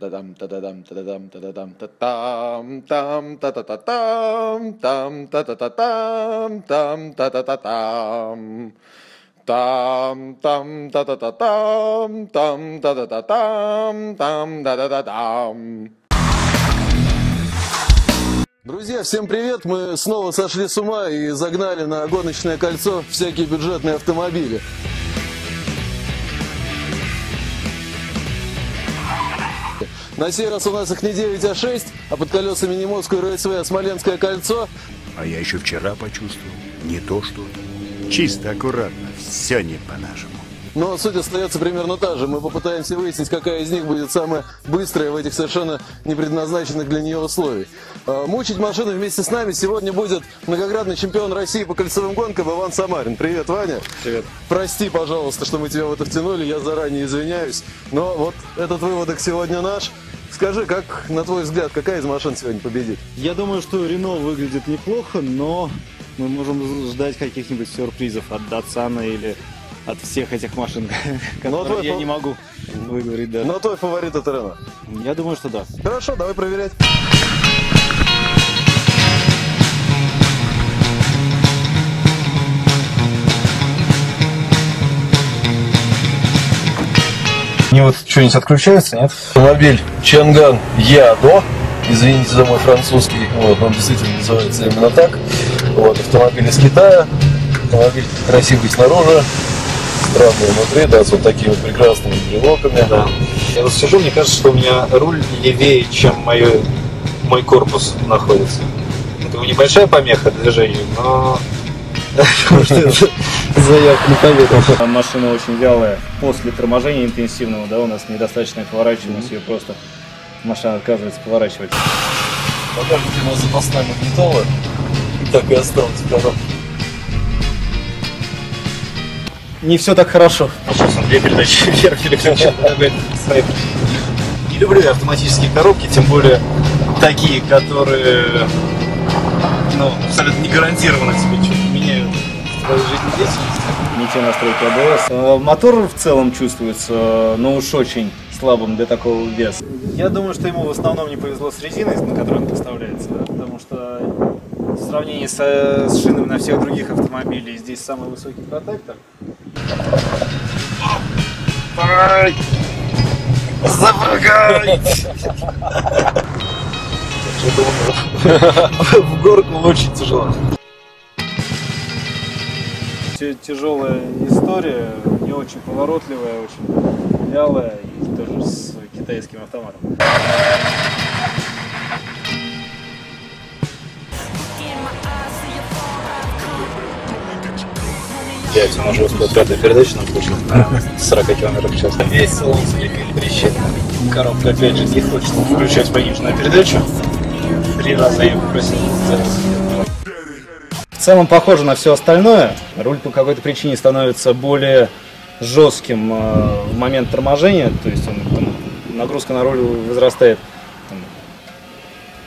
Друзья, всем привет! Мы снова сошли с ума и загнали на гоночное кольцо всякие бюджетные автомобили. На сей раз у нас их не 9, а 6, а под колесами Немовского РСВ Смоленское кольцо. А я еще вчера почувствовал. Не то что. Чисто аккуратно. Все не по-нашему. Но суть остается примерно та же. Мы попытаемся выяснить, какая из них будет самая быстрая в этих совершенно не предназначенных для нее условий. Мучить машину вместе с нами сегодня будет многократный чемпион России по кольцевым гонкам Иван Самарин. Привет, Ваня. Привет. Прости, пожалуйста, что мы тебя в это втянули. Я заранее извиняюсь. Но вот этот выводок сегодня наш. Скажи, как, на твой взгляд, какая из машин сегодня победит? Я думаю, что Рено выглядит неплохо, но мы можем ждать каких-нибудь сюрпризов от Датсана или... от всех этих машин, которые я не могу выговорить. Да. Но твой фаворит это Рено? Я думаю, что да. Хорошо, давай проверять. Мне вот что-нибудь отключается, нет? Автомобиль Чанган Ядо. Извините за мой французский. Вот, он действительно называется именно так. Вот, автомобиль из Китая. Автомобиль красивый снаружи. Странные внутри, да, с вот такими прекрасными брелоками. Да. Я вот сижу, мне кажется, что у меня руль левее, чем мой корпус находится. Это небольшая помеха движению, но... Заявка на победу. Машина очень вялая. После торможения интенсивного, да, у нас недостаточная поворачиваемость, ее просто машина отказывается поворачивать. Покажите, у нас запасная магнитола. Так и осталось, правда. Не все так хорошо. Сейчас он две передачи вверх переключил. Не люблю я автоматические коробки, тем более такие, которые абсолютно не гарантированно тебе что-то меняют в твоей жизнедеятельности. Не те настройки АБС. Мотор в целом чувствуется, но уж очень слабым для такого веса. Я думаю, что ему в основном не повезло с резиной, на которой он поставляется, да, потому что в сравнении с шинами на всех других автомобилей здесь самый высокий протектор. Запрыгать! В горку очень тяжело. Тяжелая история, не очень поворотливая, очень вялая и тоже с китайским автоматом. Он уже успел пятую передачу нам пушил на 40 км в час. Весь салон залепили трещины. Коробка опять же не хочет включать пониженную передачу. 3 раза я попросил. В целом похоже на все остальное. Руль по какой-то причине становится более жестким в момент торможения. То есть нагрузка на руль возрастает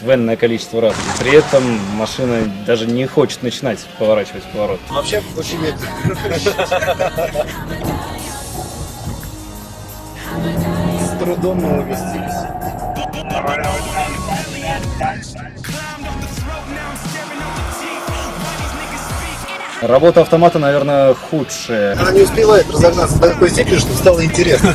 в энное количество раз. При этом машина даже не хочет начинать поворачивать поворот. Вообще очень медленно. С трудом мы уместились. Работа автомата, наверное, худшая. Она не успевает разогнаться до такой степени, что стало интересно.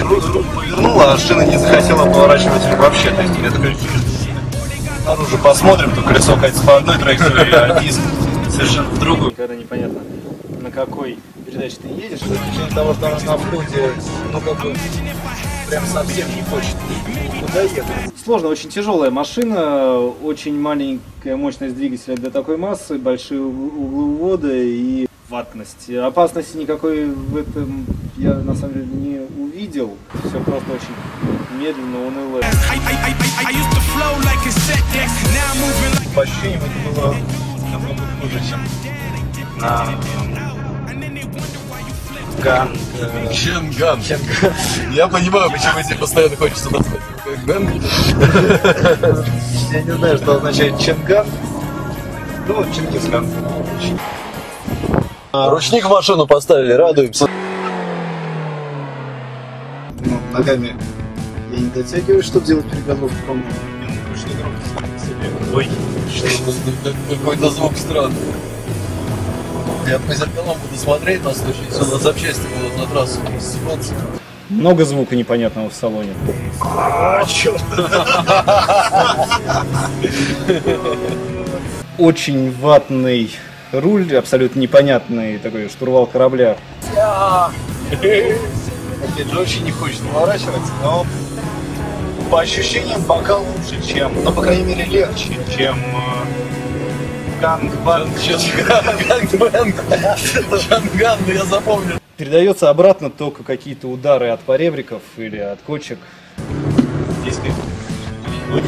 Руль повернула, а шина не захотела поворачивать вообще. То есть я такой... Снаружи посмотрим, то колесо катится по одной траектории, а диск совершенно в другую. Когда непонятно, на какой передаче ты едешь, за исключением того, что она на входе, ну как бы, прям совсем не хочет никуда ехать. Сложно, очень тяжелая машина, очень маленькая мощность двигателя для такой массы, большие углы ввода и ватность. Опасности никакой в этом я на самом деле не увидел, все просто очень медленно, уныло. По ощущениям это было намного хуже, чем на Чанган. Я понимаю, почему тебе постоянно хочется назвать Чанган. Я не знаю, что означает Чанган. Ну вот Чингисхан. Ручник в машину поставили, радуемся. Ногами я не дотягиваешь, чтобы делать перегазовку, по-моему. Ой, что какой-то звук странный. Я по зеркалам буду смотреть на случай, все на запчасти будут на трассу. Много звука непонятного в салоне. Черт! Очень ватный руль, абсолютно непонятный такой штурвал корабля. Джорджи не хочет поворачиваться, но по ощущениям пока лучше, чем, ну, по крайней мере, легче, чем Чанган, я запомнил. Передается обратно только какие-то удары от поребриков или от кочек. Здесь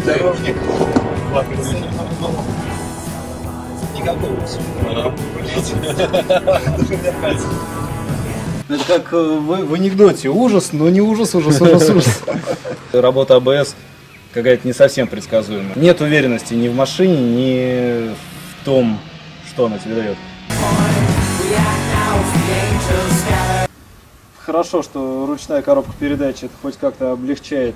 дорожник. Это как в анекдоте. Ужас, но не ужас, ужас. Работа АБС какая-то не совсем предсказуемая. Нет уверенности ни в машине, ни в том, что она тебе дает. Хорошо, что ручная коробка передач это хоть как-то облегчает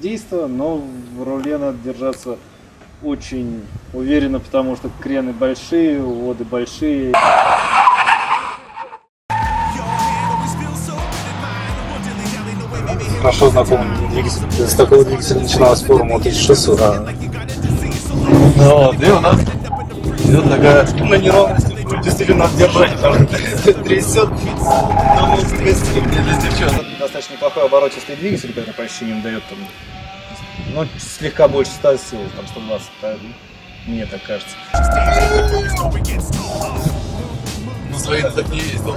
действие, но в руле надо держаться очень уверенно, потому что крены большие, уводы большие. Хорошо знакомый двигатель. С такого двигателя начиналась формула 1600. Да. Ну вот, и у нас идет такая на неровности, действительно надо держать, потому что трясет. Достаточно неплохой оборотистый двигатель, который по ощущениям дает там, ну, слегка больше 100 сил, там 120, мне так кажется. Ну, свои так не есть, но...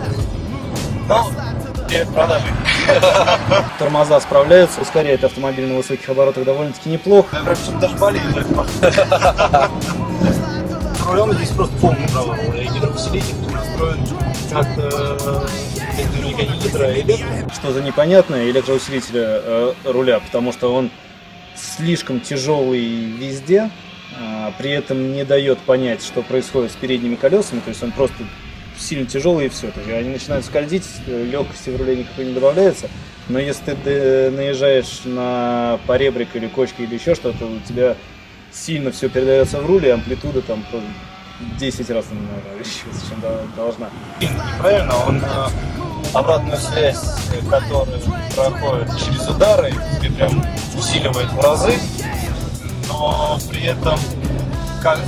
продажи. Тормоза справляются, ускоряет автомобиль на высоких оборотах довольно-таки неплохо. Я прям даже болею. Рулем здесь просто полный провал. Гидроусилитель настроен как-то наверняка не гидроэлектро. Что за непонятное электроусилителя руля, потому что он слишком тяжелый везде, при этом не дает понять, что происходит с передними колесами, то есть он просто сильно тяжелые и все. То есть они начинают скользить, легкости в руле никакой не добавляется. Но если ты наезжаешь на поребрик или кочки или еще что-то, у тебя сильно все передается в руле, амплитуда там 10 раз, наверное, еще зачем должна. Неправильно, он обратную связь, которая проходит через удары, тебе прям усиливает в разы, но при этом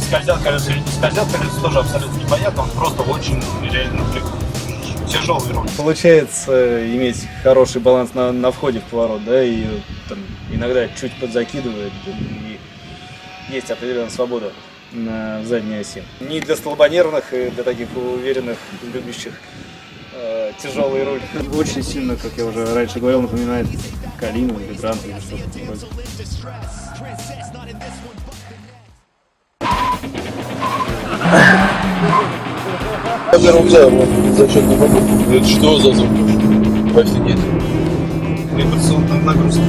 скользят колеса или не скользят колеса, тоже абсолютно непонятно, он просто очень реально тяжелый руль. Получается иметь хороший баланс на входе в поворот, да, и там, иногда чуть подзакидывает, и есть определенная свобода на задней оси. Не для столбонервных и для таких уверенных, любящих тяжелый руль. Очень сильно, как я уже раньше говорил, напоминает Калину или Гранту или что-то такое. Это что за звук? Почти нет. Вибрационная нагрузка.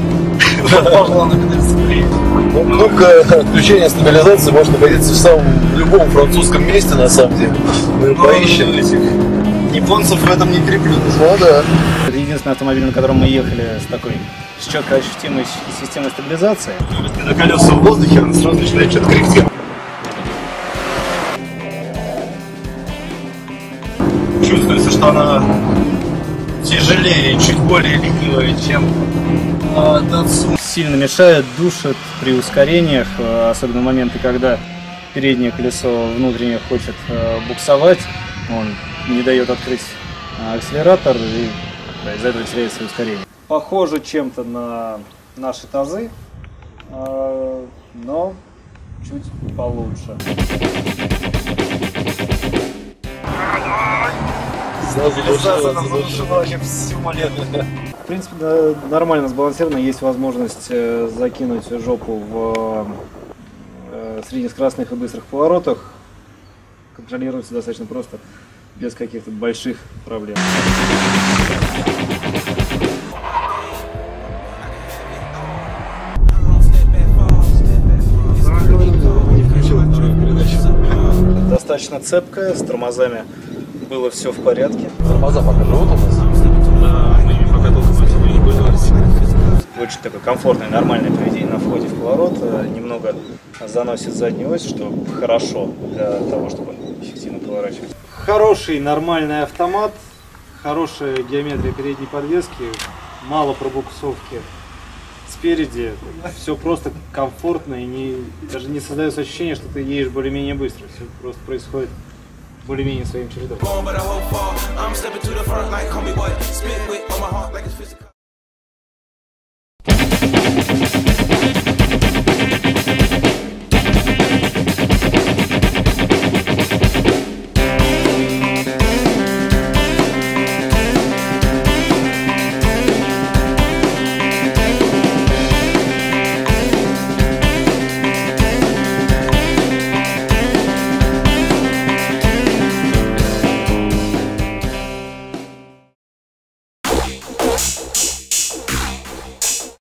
Ну-ка, отключение стабилизации можно появиться в самом любом французском месте, на самом деле. Мы поищем этих. Японцев в этом не треплют. Ну да. Это единственный автомобиль, на котором мы ехали с такой четко ощутимой системой стабилизации. Когда колеса в воздухе, он сразу начинает что-то корректировать. Чувствуется, что она тяжелее, чуть более ленивая, чем Датсан. Сильно мешает, душит при ускорениях, особенно в моменты, когда переднее колесо внутреннее хочет буксовать, он не дает открыть акселератор, и да, из-за этого теряется ускорение. Похоже чем-то на наши тазы, но чуть получше. В принципе, нормально сбалансировано, есть возможность закинуть жопу в среднескоростных и быстрых поворотах. Контролируется достаточно просто, без каких-то больших проблем. Достаточно цепкая, с тормозами было все в порядке. Тормоза пока живут у нас? Да, мы ими пока толком не пользовались. очень такое комфортное, нормальное поведение на входе в поворот, немного заносит заднюю ось, что хорошо для того, чтобы эффективно поворачивать. Хороший, нормальный автомат, хорошая геометрия передней подвески, мало пробуксовки спереди, все просто комфортно и даже не создается ощущение, что ты едешь более-менее быстро, все просто происходит более-менее своим чередом.